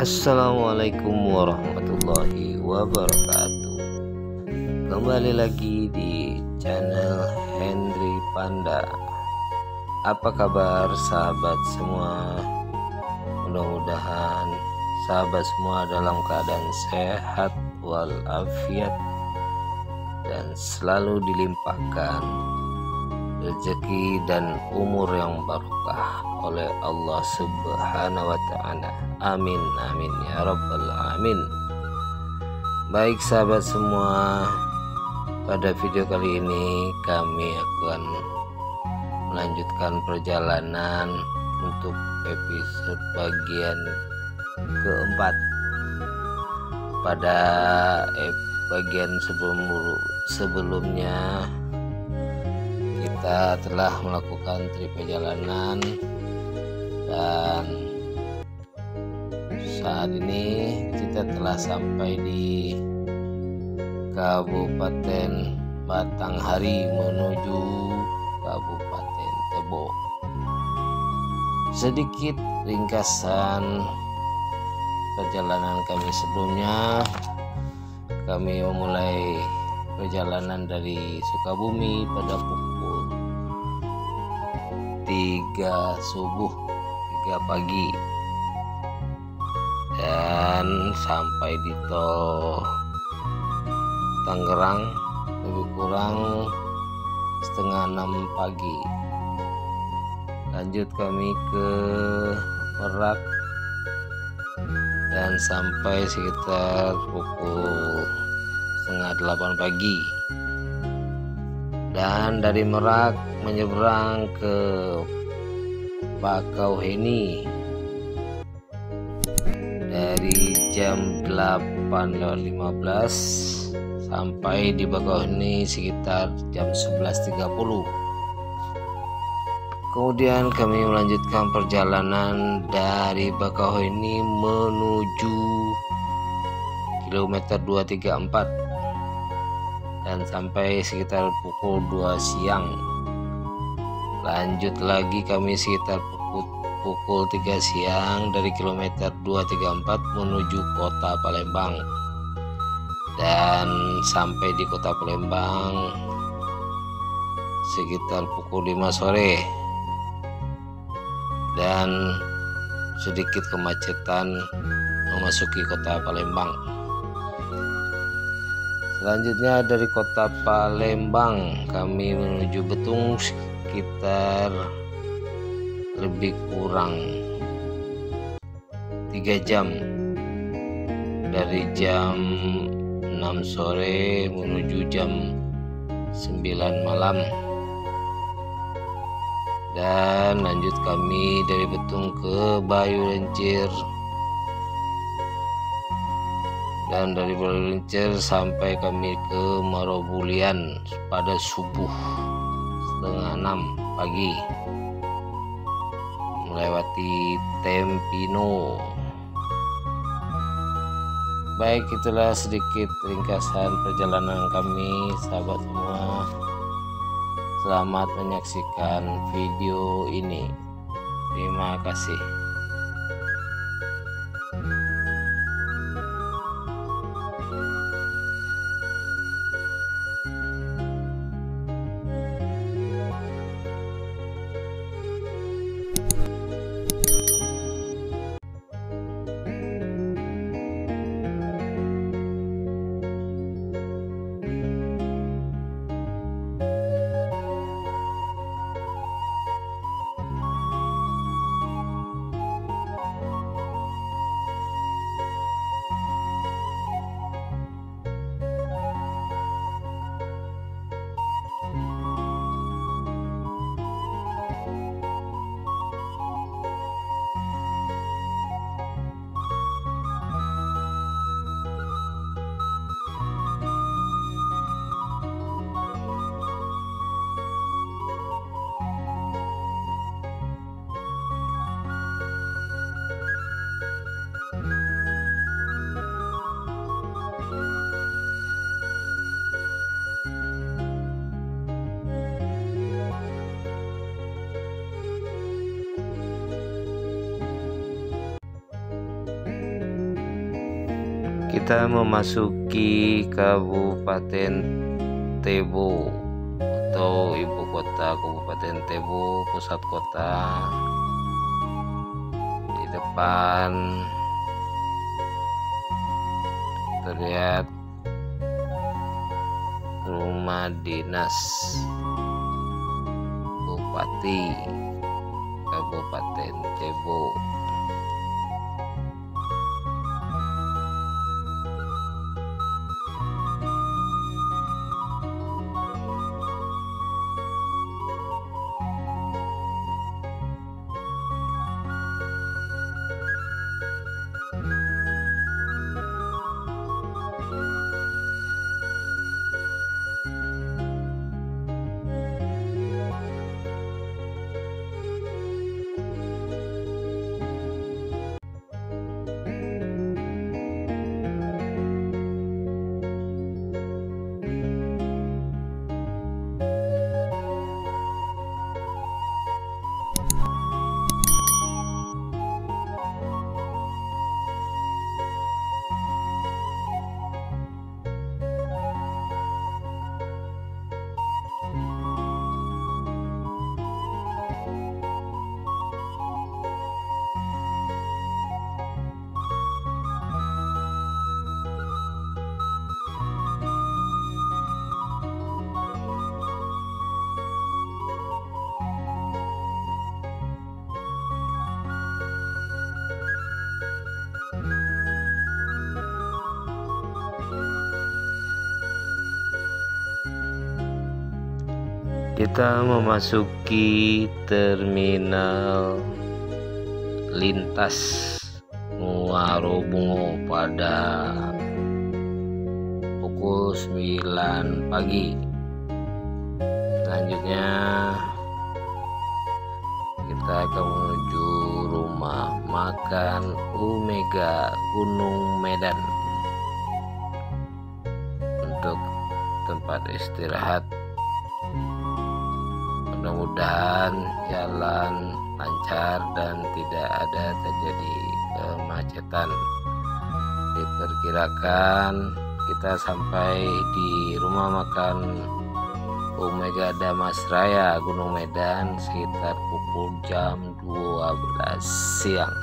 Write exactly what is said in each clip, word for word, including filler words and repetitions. Assalamualaikum warahmatullahi wabarakatuh. Kembali lagi di channel Hendri Panda. Apa kabar sahabat semua? Mudah-mudahan sahabat semua dalam keadaan sehat walafiat dan selalu dilimpahkan rezeki dan umur yang barokah oleh Allah Subhanahu wa Ta'ala. Amin amin ya rabbal alamin. Baik sahabat semua, pada video kali ini kami akan melanjutkan perjalanan untuk episode bagian keempat. Pada bagian sebelum sebelumnya kita telah melakukan tri perjalanan, dan saat ini kita telah sampai di Kabupaten Batanghari menuju Kabupaten Tebo. Sedikit ringkasan perjalanan kami sebelumnya, kami memulai perjalanan dari Sukabumi pada pukul tiga subuh tiga pagi dan sampai di tol Tangerang lebih kurang setengah enam pagi. Lanjut kami ke Merak dan sampai sekitar pukul setengah delapan pagi. Dan dari Merak menyeberang ke Bakauheni dari jam delapan lewat lima belas sampai di Bakauheni sekitar jam sebelas tiga puluh. Kemudian kami melanjutkan perjalanan dari Bakauheni menuju kilometer dua tiga empat dan sampai sekitar pukul dua siang. Lanjut lagi kami sekitar pukul pukul tiga siang dari kilometer dua tiga empat menuju Kota Palembang, dan sampai di Kota Palembang sekitar pukul lima sore. Dan sedikit kemacetan memasuki Kota Palembang. Selanjutnya dari Kota Palembang kami menuju Betung sekitar lebih kurang tiga jam, dari jam enam sore menuju jam sembilan malam. Dan lanjut kami dari Betung ke Bayung Lencir, dan dari Bayung Lencir sampai kami ke Muaro Bulian pada subuh setengah enam pagi, melewati Tempino. Baik, itulah sedikit ringkasan perjalanan kami sahabat semua. Selamat menyaksikan video ini. Terima kasih. kita memasuki Kabupaten Tebo atau ibu kota Kabupaten Tebo, pusat kota. Di depan terlihat rumah dinas Bupati Kabupaten Tebo. Kita memasuki terminal lintas Muaro Bungo pada pukul sembilan pagi. Selanjutnya kita akan menuju rumah makan Umega Gunung Medan untuk tempat istirahat. Mudah-mudahan jalan lancar dan tidak ada terjadi kemacetan. Diperkirakan kita sampai di rumah makan Umega Dharmasraya Gunung Medan sekitar pukul jam dua belas siang.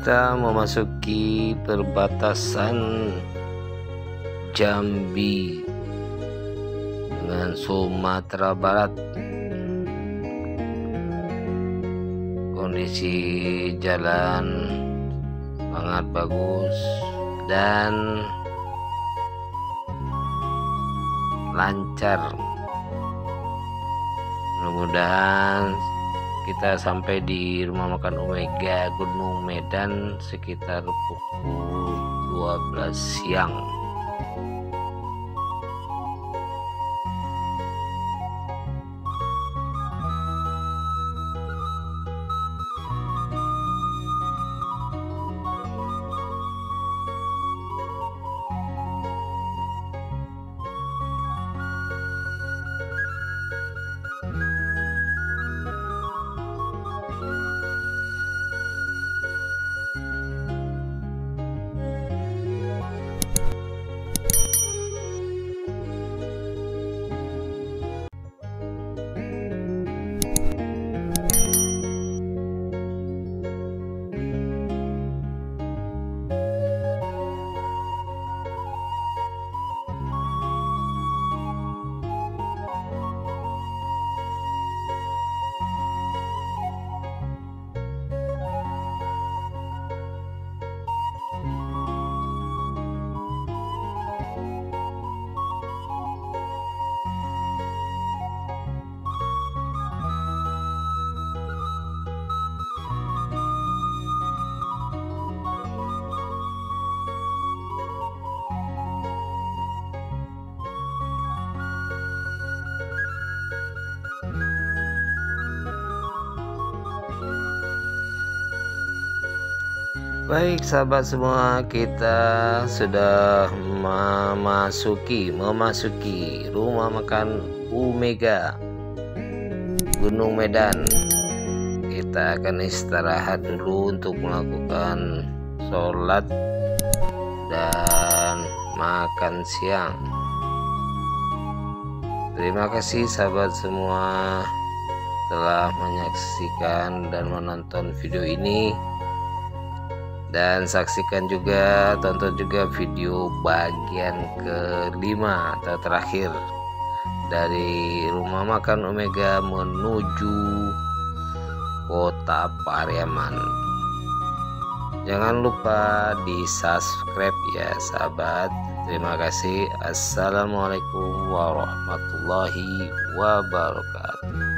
kita memasuki perbatasan Jambi dengan Sumatera Barat. Kondisi jalan sangat bagus dan lancar. Mudah-mudahan kita sampai di rumah makan Umega Gunung Medan sekitar pukul dua belas siang. Baik sahabat semua, kita sudah memasuki memasuki rumah makan Umega Gunung Medan. Kita akan istirahat dulu untuk melakukan sholat dan makan siang. Terima kasih sahabat semua telah menyaksikan dan menonton video ini. Dan saksikan juga, tonton juga video bagian kelima atau terakhir dari rumah makan Umega menuju Kota Pariaman. Jangan lupa di subscribe ya sahabat. Terima kasih. Assalamualaikum warahmatullahi wabarakatuh.